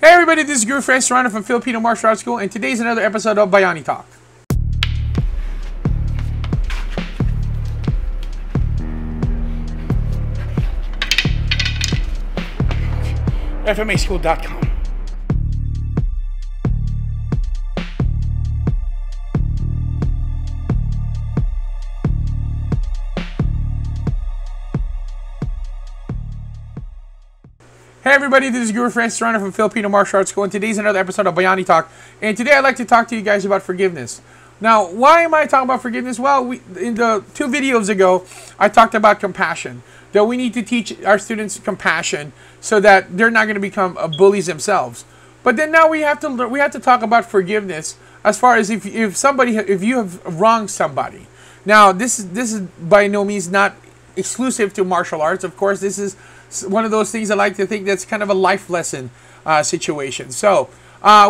Hey everybody, this is Guro Francis Serrano from Filipino Martial Arts School, and today's another episode of Bayani Talk. FMASchool.com. Hey everybody, this is Guro Francis Serrano from Filipino Martial Arts School, and today's another episode of Bayani Talk. And today I'd like to talk to you guys about forgiveness. Now, why am I talking about forgiveness? Well, in the two videos ago, I talked about compassion. That we need to teach our students compassion so that they're not going to become bullies themselves. But then now we have to talk about forgiveness as far as if you have wronged somebody. Now, this is by no means not exclusive to martial arts. Of course, this is one of those things I like to think that's kind of a life lesson situation. So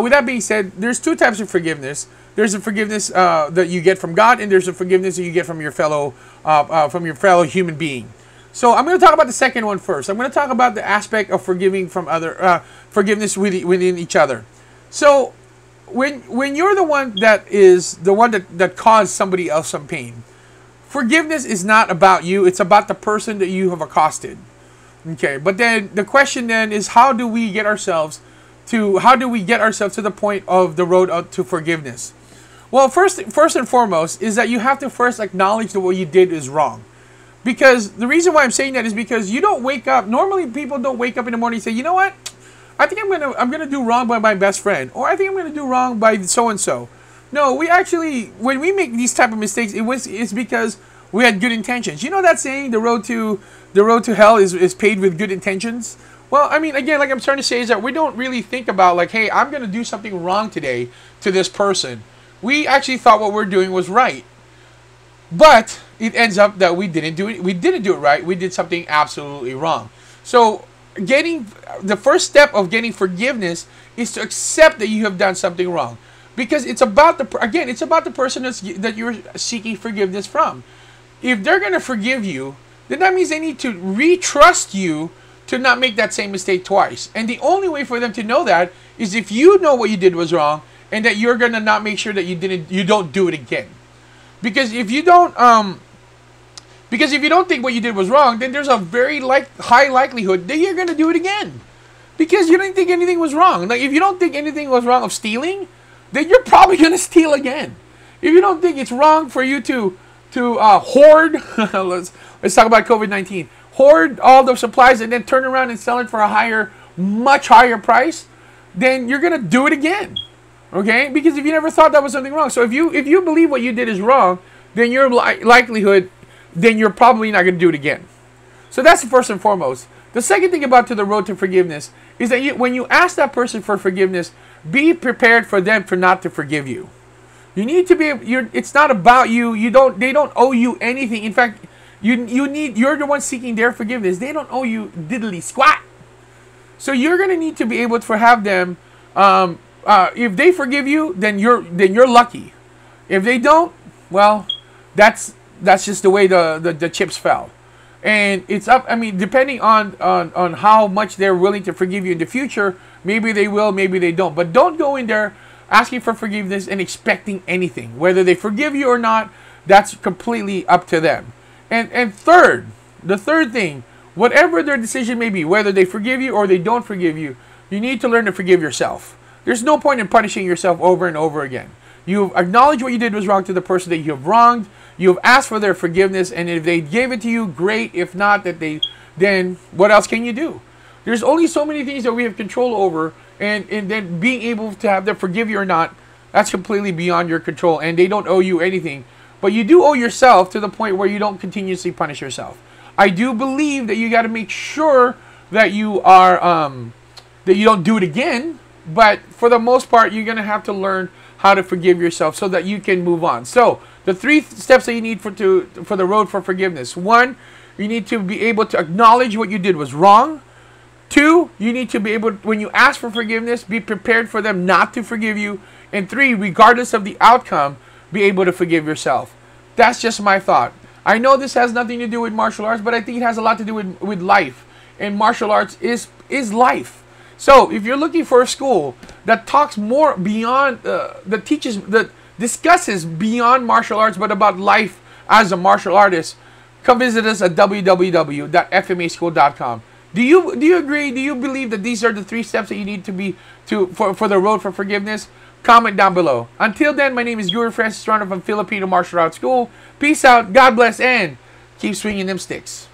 with that being said, there's two types of forgiveness. There's a forgiveness that you get from God, and there's a forgiveness that you get from your fellow human being. So I'm going to talk about the second one first. I'm going to talk about the aspect of forgiveness within each other. So when you're the one that is the one that caused somebody else some pain, forgiveness is not about you. It's about the person that you have accosted. Okay, but then the question then is, how do we get ourselves to the point of the road up to forgiveness? Well, first and foremost is that you have to first acknowledge that what you did is wrong. Because the reason why I'm saying that is because you don't wake up. Normally people don't wake up in the morning and say, you know what? I think I'm gonna do wrong by my best friend, or I think I'm gonna do wrong by so and so. No, we actually, when we make these type of mistakes, it's because we had good intentions. You know that saying, the road to hell is paved with good intentions? Well, I mean, again, like I'm trying to say is that we don't really think about like, hey, I'm going to do something wrong today to this person. We actually thought what we're doing was right. But it ends up that we didn't do it right. We did something absolutely wrong. So the first step of getting forgiveness is to accept that you have done something wrong. Because it's about the person that you're seeking forgiveness from. If they're going to forgive you, then that means they need to retrust you to not make that same mistake twice. And the only way for them to know that is if you know what you did was wrong and that you're going to not make sure that you don't do it again. Because if you don't think what you did was wrong, then there's a very high likelihood that you're going to do it again. Because you didn't think anything was wrong. Like if you don't think anything was wrong of stealing, then you're probably going to steal again. If you don't think it's wrong for you to hoard, let's talk about COVID-19, hoard all the supplies and then turn around and sell it for a much higher price, then you're going to do it again, okay? Because if you never thought that was something wrong. So if you believe what you did is wrong, then you're probably not going to do it again. So that's the first and foremost. The second thing about the road to forgiveness is that when you ask that person for forgiveness, be prepared for them for not to forgive you. You need to be. It's not about you. They don't owe you anything. In fact, you're the one seeking their forgiveness. They don't owe you diddly squat. So you're gonna need to be able to have them. If they forgive you, then you're lucky. If they don't, well, that's just the way the chips fell. And it's up. I mean, depending on how much they're willing to forgive you in the future, maybe they will, maybe they don't. But don't go in there asking for forgiveness and expecting anything. Whether they forgive you or not, that's completely up to them. And third, the third thing, whatever their decision may be, whether they forgive you or they don't forgive you, you need to learn to forgive yourself. There's no point in punishing yourself over and over again. You acknowledge what you did was wrong to the person that you have wronged. You have asked for their forgiveness, and if they gave it to you, great. If not, then what else can you do? There's only so many things that we have control over, and then being able to have them forgive you or not, that's completely beyond your control, and they don't owe you anything. But you do owe yourself to the point where you don't continuously punish yourself. I do believe that you got to make sure that you don't do it again, but for the most part, you're going to have to learn how to forgive yourself so that you can move on. So the three steps that you need for the road for forgiveness. 1, you need to be able to acknowledge what you did was wrong. 2, you need to be able, when you ask for forgiveness, be prepared for them not to forgive you. And 3, regardless of the outcome, be able to forgive yourself. That's just my thought. I know this has nothing to do with martial arts, but I think it has a lot to do with life. And martial arts is life. So if you're looking for a school that talks more beyond, that discusses beyond martial arts, but about life as a martial artist, come visit us at www.fmaschool.com. Do you agree? Do you believe that these are the 3 steps that you need to be for the road for forgiveness? Comment down below. Until then, my name is Guro Francis Serrano from Filipino Martial Arts School. Peace out, God bless, and keep swinging them sticks.